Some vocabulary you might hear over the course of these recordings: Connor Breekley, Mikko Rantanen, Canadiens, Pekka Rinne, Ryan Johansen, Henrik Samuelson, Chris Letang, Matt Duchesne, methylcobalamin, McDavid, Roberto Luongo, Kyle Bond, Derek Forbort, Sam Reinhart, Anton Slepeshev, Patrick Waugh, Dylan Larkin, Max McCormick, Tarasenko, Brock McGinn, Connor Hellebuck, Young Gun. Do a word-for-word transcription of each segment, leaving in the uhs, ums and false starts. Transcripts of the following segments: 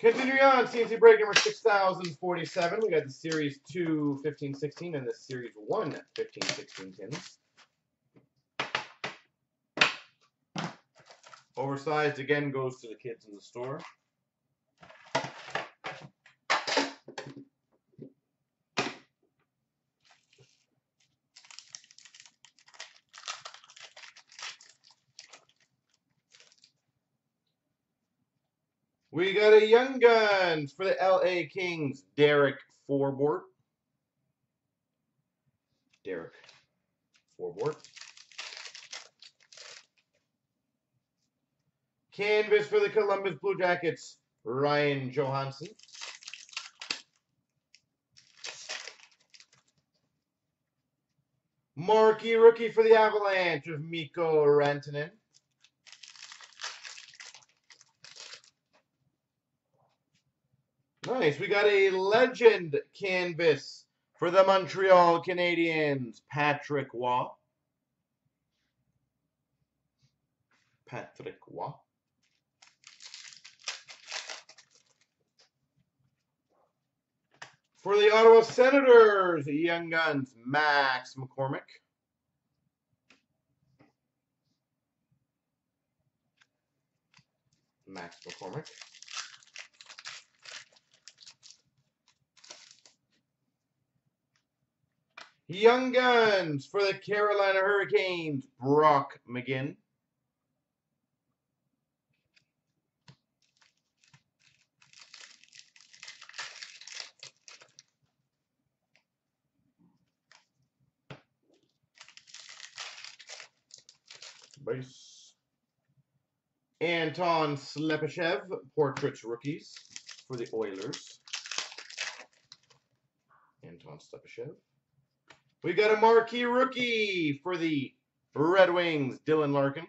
Continuing on, C N C break number six thousand forty-seven. We got the Series two fifteen sixteen and the Series one fifteen sixteen pins. Oversized again goes to the kids in the store. We got a Young Guns for the L A Kings, Derek Forbort. Derek Forbort. Canvas for the Columbus Blue Jackets, Ryan Johansen. Marquee rookie for the Avalanche of Mikko Rantanen. Nice. We got a legend canvas for the Montreal Canadiens, Patrick Waugh. Patrick Waugh. For the Ottawa Senators, Young Guns, Max McCormick. Max McCormick. Young Guns for the Carolina Hurricanes, Brock McGinn. Base. Anton Slepeshev, Portraits Rookies for the Oilers. Anton Slepeshev. We got a marquee rookie for the Red Wings, Dylan Larkin.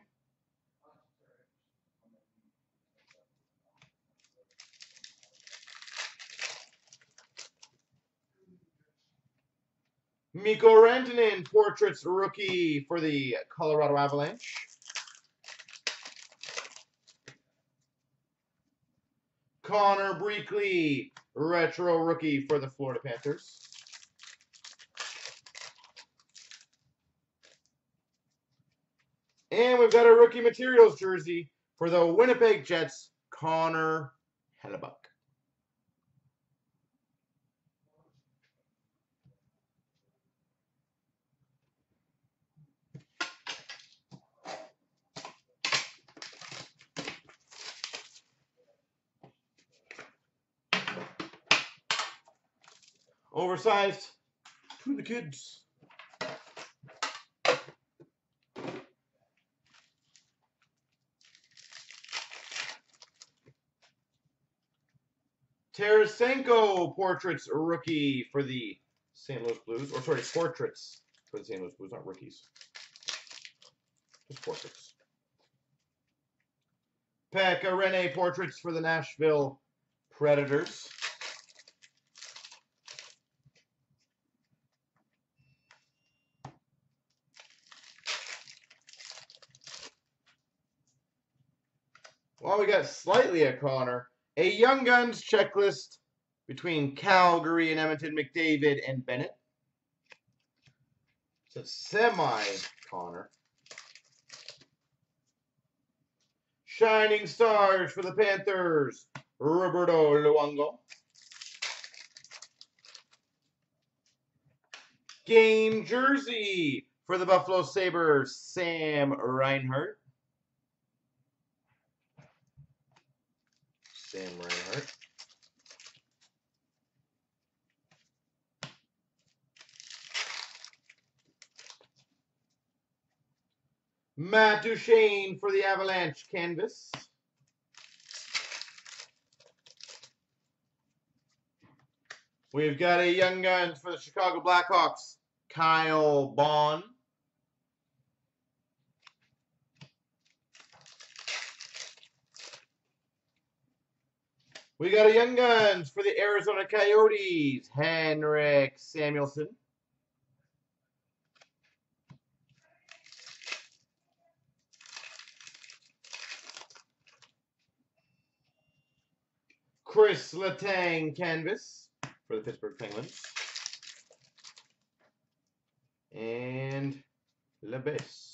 Mikko Rantanen, Portraits rookie for the Colorado Avalanche. Connor Breekley, retro rookie for the Florida Panthers. And we've got a rookie materials jersey for the Winnipeg Jets, Connor Hellebuck. Oversized to the kids. Tarasenko, Portraits rookie for the Saint Louis Blues. Or, sorry, Portraits for the Saint Louis Blues, not rookies. Just Portraits. Pekka Rinne, Portraits for the Nashville Predators. Well, we got slightly a Connor. A Young Guns checklist between Calgary and Edmonton, McDavid and Bennett. It's a semi-Connor. Shining Stars for the Panthers, Roberto Luongo. Game jersey for the Buffalo Sabres, Sam Reinhart. Sam Reinhart. Matt Duchesne for the Avalanche canvas. We've got a Young Guns for the Chicago Blackhawks, Kyle Bond. We got a Young Guns for the Arizona Coyotes, Henrik Samuelson. Chris Letang canvas for the Pittsburgh Penguins. And LeBess.